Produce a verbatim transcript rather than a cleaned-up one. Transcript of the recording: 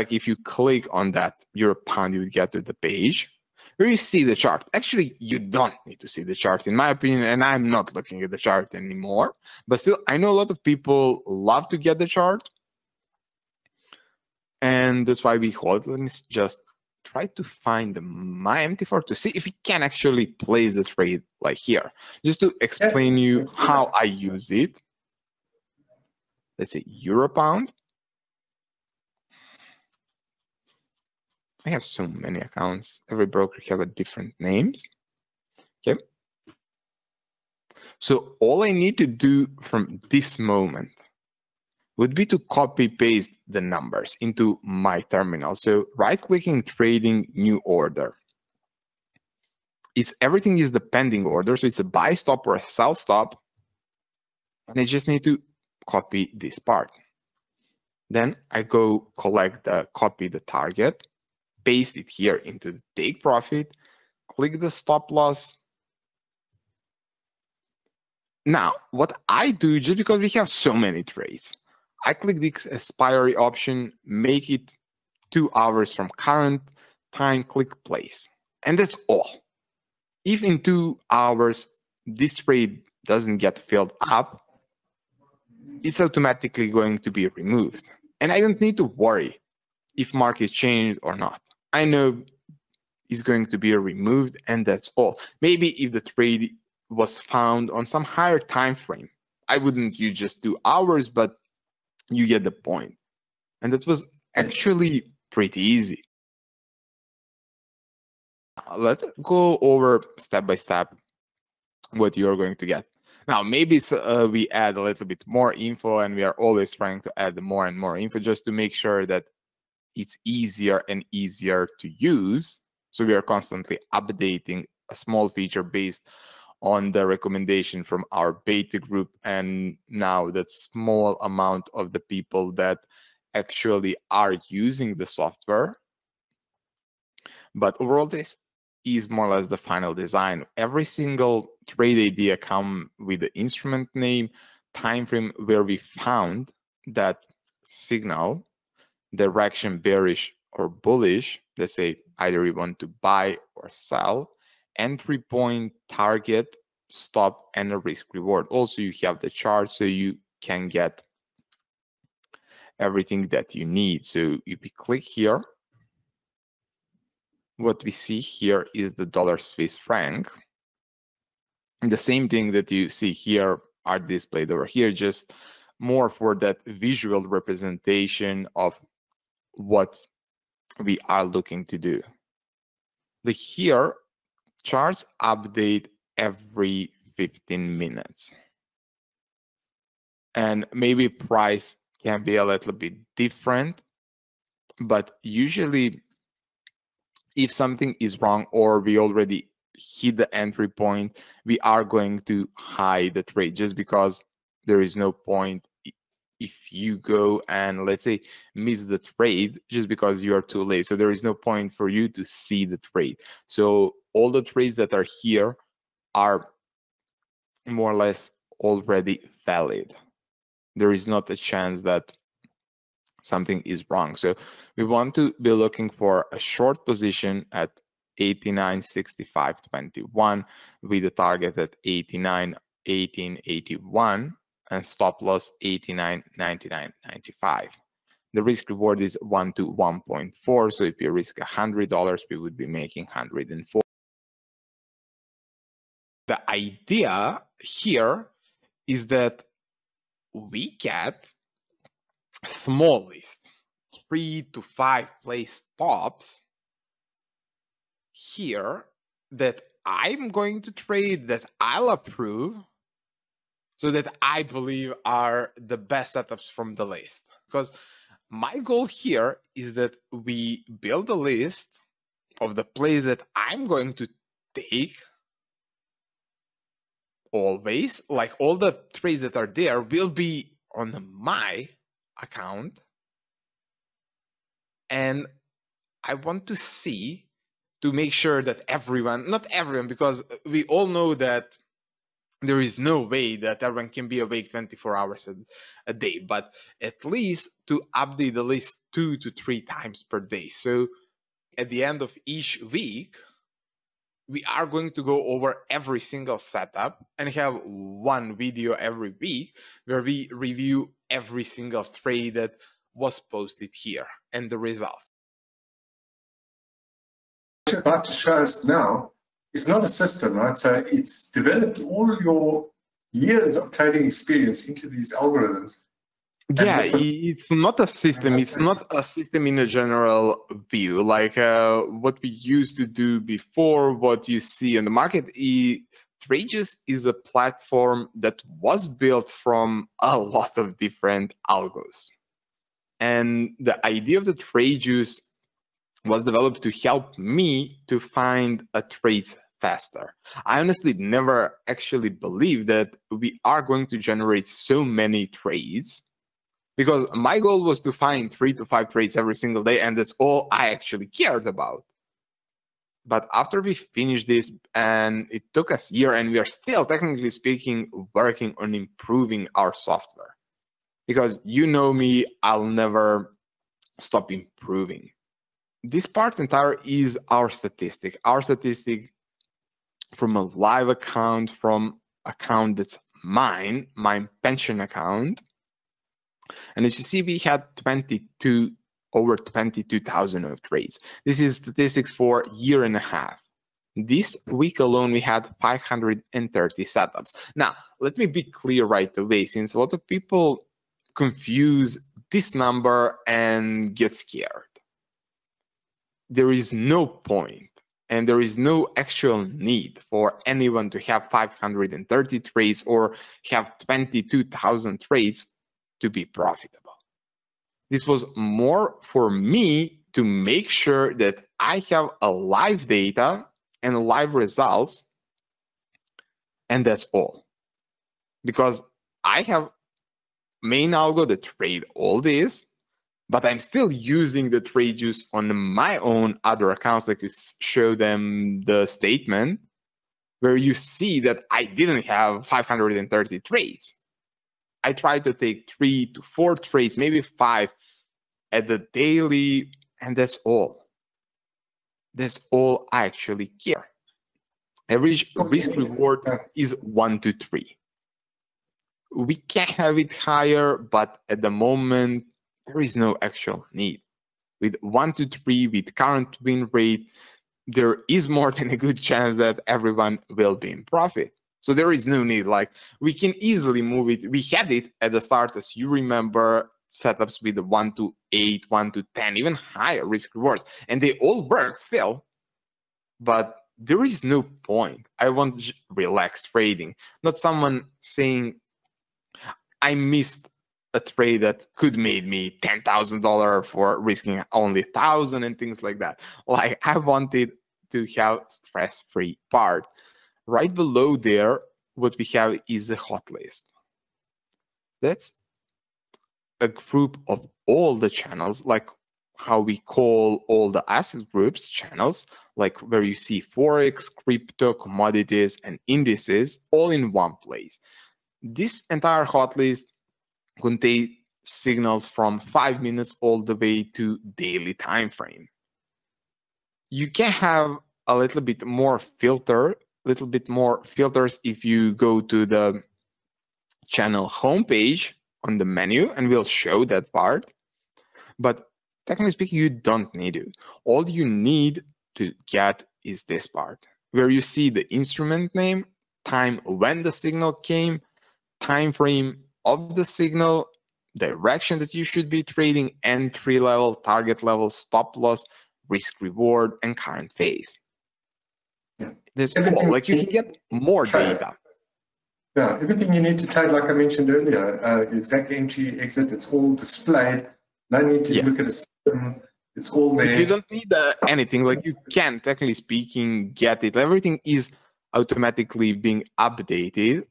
like if you click on that Euro pound, you would get to the page where you see the chart. Actually, you don't need to see the chart, in my opinion, and I'm not looking at the chart anymore. But still, I know a lot of people love to get the chart, and that's why we hold. Let me just try to find my M T four to see if we can actually place the trade like here. Just to explain yeah, you how I use it. Let's say Euro pound. I have so many accounts. Every broker have a different names. Okay. So all I need to do from this moment would be to copy paste the numbers into my terminal. So right clicking trading new order. It's everything is the pending order. So it's a buy stop or a sell stop. And I just need to copy this part. Then I go collect the copy the target. Paste it here into the take profit, click the stop loss. Now, what I do, just because we have so many trades, I click the expiry option, make it two hours from current time, click place. And that's all. If in two hours this trade doesn't get filled up, it's automatically going to be removed. And I don't need to worry if market changed or not. I know it's going to be removed, and that's all. Maybe if the trade was found on some higher time frame, I wouldn't use just two hours, but you get the point. And that was actually pretty easy. Let's go over step by step what you're going to get. Now, maybe uh, we add a little bit more info, and we are always trying to add more and more info just to make sure that it's easier and easier to use. So we are constantly updating a small feature based on the recommendation from our beta group. And now that small amount of the people that actually are using the software. But overall, this is more or less the final design. Every single trade idea comes with the instrument name, time frame where we found that signal, direction bearish or bullish, let's say either we want to buy or sell, entry point, target, stop, and a risk reward. Also, you have the chart, so you can get everything that you need. So if we click here, what we see here is the dollar Swiss franc. And the same thing that you see here are displayed over here, just more for that visual representation of what we are looking to do. The here charts update every fifteen minutes, and maybe price can be a little bit different, but usually if something is wrong or we already hit the entry point, we are going to hide the trade just because there is no point if you go and, let's say, miss the trade just because you are too late. So there is no point for you to see the trade. So all the trades that are here are more or less already valid. There is not a chance that something is wrong. So we want to be looking for a short position at eighty-nine sixty-five twenty-one with a target at eighty-nine eighteen eighty-one. And stop loss eighty-nine ninety-nine ninety-five. The risk reward is one to one point four. So if you risk one hundred dollars, we would be making one hundred four. The idea here is that we get small list, three to five place stops here that I'm going to trade, that I'll approve, so that I believe are the best setups from the list. Because my goal here is that we build a list of the plays that I'm going to take always. Like all the trades that are there will be on my account. And I want to see to make sure that everyone, not everyone, because we all know that there is no way that everyone can be awake twenty-four hours a, a day, but at least to update the list two to three times per day. So at the end of each week, we are going to go over every single setup and have one video every week where we review every single trade that was posted here and the result. What I'm about to show us now, it's not a system, right? So it's developed all your years of trading experience into these algorithms. Yeah, it's not a system. It's not a system in a general view. Like uh, what we used to do before, what you see in the market, it, Trade Juice is a platform that was built from a lot of different algos. And the idea of the Trade Juice was developed to help me to find a trade faster. I honestly never actually believed that we are going to generate so many trades, because my goal was to find three to five trades every single day, and that's all I actually cared about. But after we finished this, and it took us a year, and we are still, technically speaking, working on improving our software. Because you know me, I'll never stop improving. This part entire is our statistic, our statistic from a live account, from account that's mine, my pension account. And as you see, we had twenty-two over twenty-two thousand of trades. This is statistics for a year and a half. This week alone, we had five hundred thirty setups. Now, let me be clear right away, since a lot of people confuse this number and get scared. There is no point and there is no actual need for anyone to have five hundred thirty trades or have twenty-two thousand trades to be profitable. This was more for me to make sure that I have a live data and live results, and that's all. Because I have main algo that trade all this, but I'm still using the Trade Juice on my own other accounts, like you show them the statement, where you see that I didn't have five hundred thirty trades. I tried to take three to four trades, maybe five at the daily, and that's all. That's all I actually care. Average risk reward is one to three. We can have it higher, but at the moment, there is no actual need. With one to three, with current win rate, there is more than a good chance that everyone will be in profit. So there is no need. Like, we can easily move it. We had it at the start, as you remember, setups with one to eight, one to ten, even higher risk rewards, and they all work still. But there is no point. I want relaxed trading, not someone saying, "I missed a trade that could made me ten thousand dollars for risking only one thousand dollars and things like that. Like, I wanted to have stress-free part. Right below there, what we have is a hot list. That's a group of all the channels, like how we call all the asset groups channels, like where you see Forex, crypto, commodities, and indices all in one place. This entire hot list contain signals from five minutes all the way to daily time frame. You can have a little bit more filter, little bit more filters if you go to the channel homepage on the menu, and we'll show that part. But technically speaking, you don't need it. All you need to get is this part where you see the instrument name, time when the signal came, time frame of the signal, direction that you should be trading, entry level, target level, stop loss, risk reward, and current phase. Yeah. There's all, like you can get more trade. Data. Yeah, everything you need to trade, like I mentioned earlier, uh, exact entry, exit, it's all displayed. No need to yeah. look at a system. It's all there. You don't need uh, anything. Like, you can, technically speaking, get it. Everything is automatically being updated.